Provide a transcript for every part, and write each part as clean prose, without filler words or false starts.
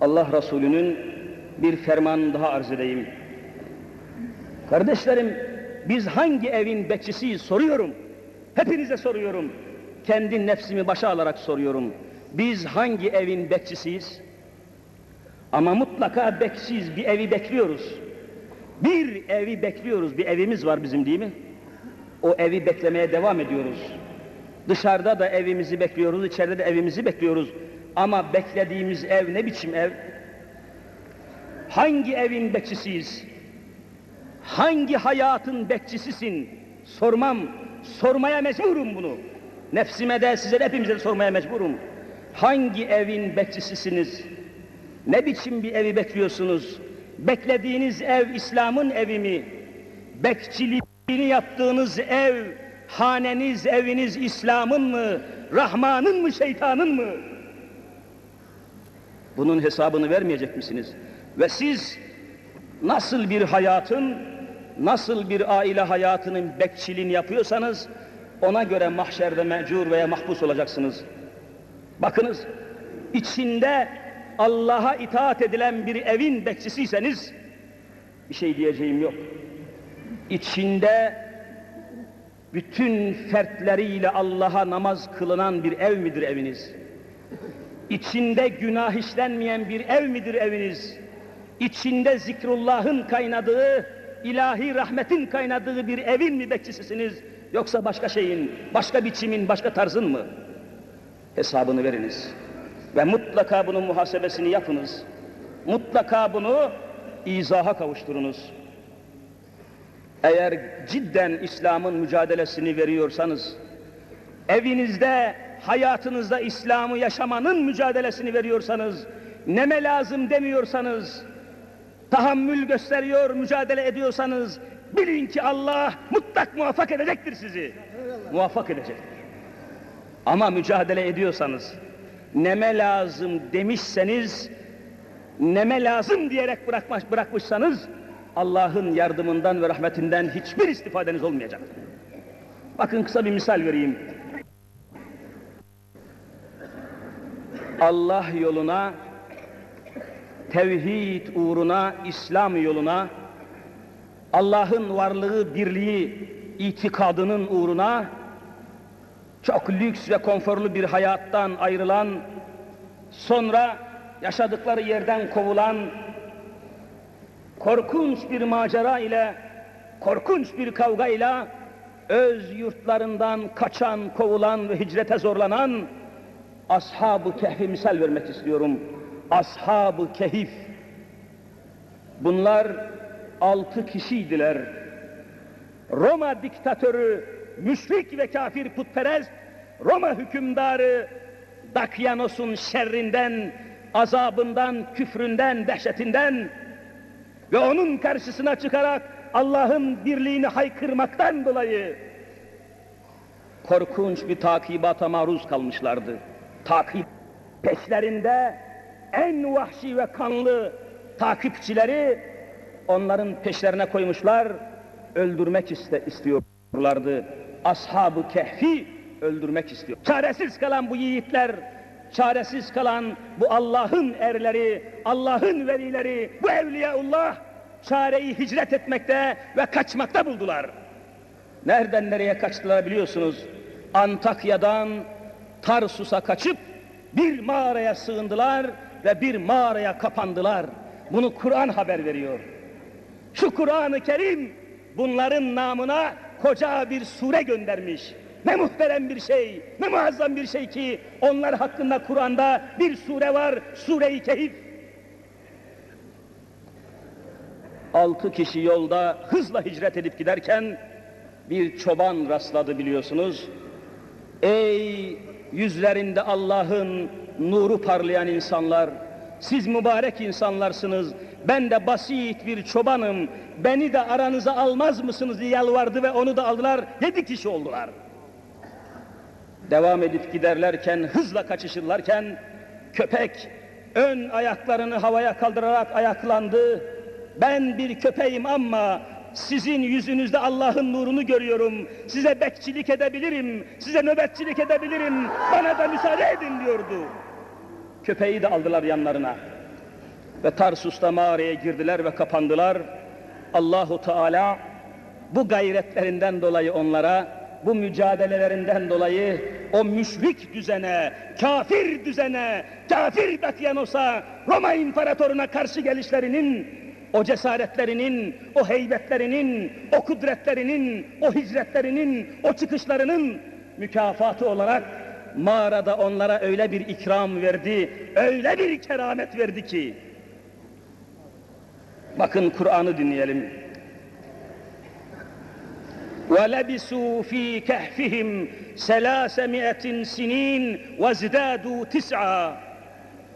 Allah Resulü'nün bir fermanını daha arz edeyim. Kardeşlerim, biz hangi evin bekçisiyiz soruyorum. Hepinize soruyorum. Kendi nefsimi başa alarak soruyorum. Biz hangi evin bekçisiyiz? Ama mutlaka bekçiyiz, bir evi bekliyoruz. Bir evi bekliyoruz, bir evimiz var bizim değil mi? O evi beklemeye devam ediyoruz. Dışarıda da evimizi bekliyoruz, içeride de evimizi bekliyoruz. Ama beklediğimiz ev ne biçim ev? Hangi evin bekçisiyiz? Hangi hayatın bekçisisin? Sormam, sormaya mecburum bunu. Nefsime de, size de, hepimize de sormaya mecburum. Hangi evin bekçisisiniz? Ne biçim bir evi bekliyorsunuz? Beklediğiniz ev İslam'ın evi mi? Bekçiliğini yaptığınız ev, haneniz, eviniz İslam'ın mı? Rahman'ın mı, şeytanın mı? Bunun hesabını vermeyecek misiniz? Ve siz nasıl bir hayatın, nasıl bir aile hayatının bekçiliğini yapıyorsanız, ona göre mahşerde mecbur veya mahpus olacaksınız. Bakınız, içinde Allah'a itaat edilen bir evin bekçisiyseniz, bir şey diyeceğim yok. İçinde bütün fertleriyle Allah'a namaz kılınan bir ev midir eviniz? İçinde günah işlenmeyen bir ev midir eviniz? İçinde zikrullahın kaynadığı, ilahi rahmetin kaynadığı bir evin mi bekçisisiniz? Yoksa başka şeyin, başka biçimin, başka tarzın mı? Hesabını veriniz. Ve mutlaka bunun muhasebesini yapınız. Mutlaka bunu izaha kavuşturunuz. Eğer cidden İslam'ın mücadelesini veriyorsanız, evinizde, hayatınızda İslam'ı yaşamanın mücadelesini veriyorsanız, neme lazım demiyorsanız, tahammül gösteriyor, mücadele ediyorsanız, bilin ki Allah mutlak muvaffak edecektir sizi. Muvaffak edecektir. Ama mücadele ediyorsanız, neme lazım demişseniz, neme lazım diyerek bırakmışsanız, Allah'ın yardımından ve rahmetinden hiçbir istifadeniz olmayacak. Bakın kısa bir misal vereyim. Allah yoluna, tevhid uğruna, İslam yoluna, Allah'ın varlığı, birliği, itikadının uğruna çok lüks ve konforlu bir hayattan ayrılan, sonra yaşadıkları yerden kovulan, korkunç bir macera ile, korkunç bir kavga ile öz yurtlarından kaçan, kovulan ve hicrete zorlanan Ashab-ı Kehf'e misal vermek istiyorum. Ashab-ı Kehif. Bunlar 6 kişiydiler. Roma diktatörü, müşrik ve kafir putperest, Roma hükümdarı Dakyanos'un şerrinden, azabından, küfründen, dehşetinden ve onun karşısına çıkarak Allah'ın birliğini haykırmaktan dolayı korkunç bir takibata maruz kalmışlardı. Takip peşlerinde en vahşi ve kanlı takipçileri onların peşlerine koymuşlar, öldürmek istiyorlardı. Ashab-ı Kehf'i öldürmek istiyor. Çaresiz kalan bu yiğitler, çaresiz kalan bu Allah'ın erleri, Allah'ın velileri, bu evliyaullah çareyi hicret etmekte ve kaçmakta buldular. Nereden nereye kaçtılar biliyorsunuz. Antakya'dan Tarsus'a kaçıp bir mağaraya sığındılar ve bir mağaraya kapandılar. Bunu Kur'an haber veriyor. Şu Kur'an-ı Kerim bunların namına koca bir sure göndermiş. Ne muhterem bir şey, ne muazzam bir şey ki onlar hakkında Kur'an'da bir sure var, Sure-i Kehf. 6 kişi yolda hızla hicret edip giderken bir çoban rastladı biliyorsunuz. Ey yüzlerinde Allah'ın nuru parlayan insanlar, siz mübarek insanlarsınız, ben de basit bir çobanım, beni de aranıza almaz mısınız diye yalvardı ve onu da aldılar, 7 kişi oldular. Devam edip giderlerken, hızla kaçışırlarken köpek ön ayaklarını havaya kaldırarak ayaklandı. Ben bir köpeğim ama sizin yüzünüzde Allah'ın nurunu görüyorum, size bekçilik edebilirim, size nöbetçilik edebilirim, bana da müsaade edin diyordu. Köpeği de aldılar yanlarına. ve Tarsus'ta mağaraya girdiler ve kapandılar. Allahu Teala bu gayretlerinden dolayı onlara, bu mücadelelerinden dolayı o müşrik düzene, kafir düzene, kafir Dakyanos'a, Roma imparatoruna karşı gelişlerinin, o cesaretlerinin, o heybetlerinin, o kudretlerinin, o hicretlerinin, o çıkışlarının mükafatı olarak mağarada onlara öyle bir ikram verdi, öyle bir keramet verdi ki, bakın Kur'an'ı dinleyelim. وَلَبِسُوا ف۪ي كَهْفِهِمْ 300 sinin وَزْدَادُوا 9.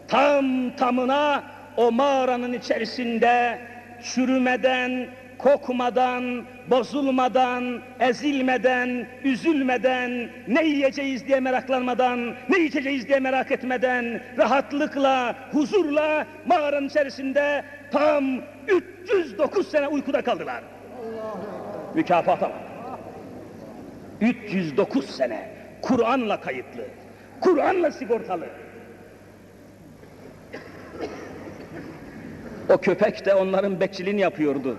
Tam tamına o mağaranın içerisinde çürümeden, kokmadan, bozulmadan, ezilmeden, üzülmeden, ne yiyeceğiz diye meraklanmadan, ne içeceğiz diye merak etmeden, rahatlıkla, huzurla mağaranın içerisinde tam 309 sene uykuda kaldılar. Mükafata bak. 309 sene Kur'an'la kayıtlı, Kur'an'la sigortalı. O köpek de onların bekçiliğini yapıyordu.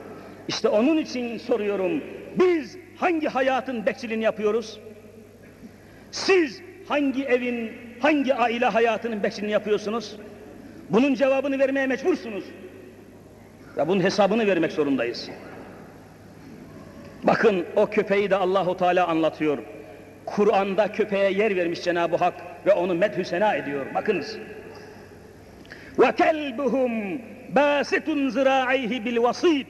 İşte onun için soruyorum, biz hangi hayatın bekçiliğini yapıyoruz? Siz hangi evin, hangi aile hayatının bekçiliğini yapıyorsunuz? Bunun cevabını vermeye mecbursunuz. Ya bunun hesabını vermek zorundayız. Bakın o köpeği de Allahu Teala anlatıyor. Kur'an'da köpeğe yer vermiş Cenab-ı Hak ve onu medhü sena ediyor. Bakınız. Ve kelbuhum basitun ziraihi bil vasit.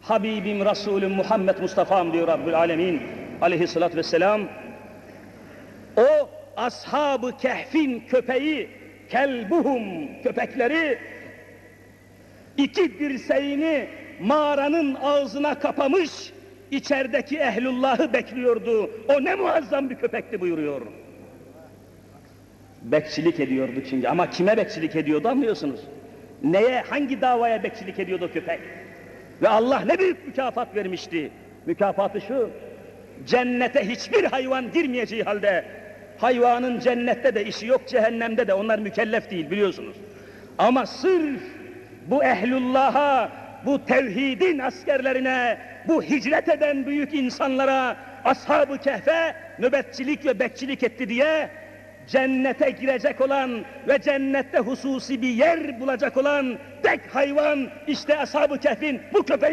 Habibim Resulüm Muhammed Mustafa'm diyor Rabbul Alemin aleyhissalatü vesselam. O Ashab-ı Kehf'in köpeği, kelbuhum köpekleri, iki dirseğini mağaranın ağzına kapamış, içerideki Ehlullah'ı bekliyordu. O ne muazzam bir köpekti buyuruyor. Bekçilik ediyordu çünkü, ama kime bekçilik ediyordu anlıyorsunuz. Neye, hangi davaya bekçilik ediyordu o köpek? Ve Allah ne büyük mükafat vermişti. Mükafatı şu, cennete hiçbir hayvan girmeyeceği halde, hayvanın cennette de işi yok, cehennemde de, onlar mükellef değil biliyorsunuz. Ama sırf bu Ehlullah'a, bu tevhidin askerlerine, bu hicret eden büyük insanlara, Ashab-ı Kehf'e nöbetçilik ve bekçilik etti diye, cennete girecek olan ve cennette hususi bir yer bulacak olan tek hayvan işte Ashab-ı Kehf'in bu köpeği.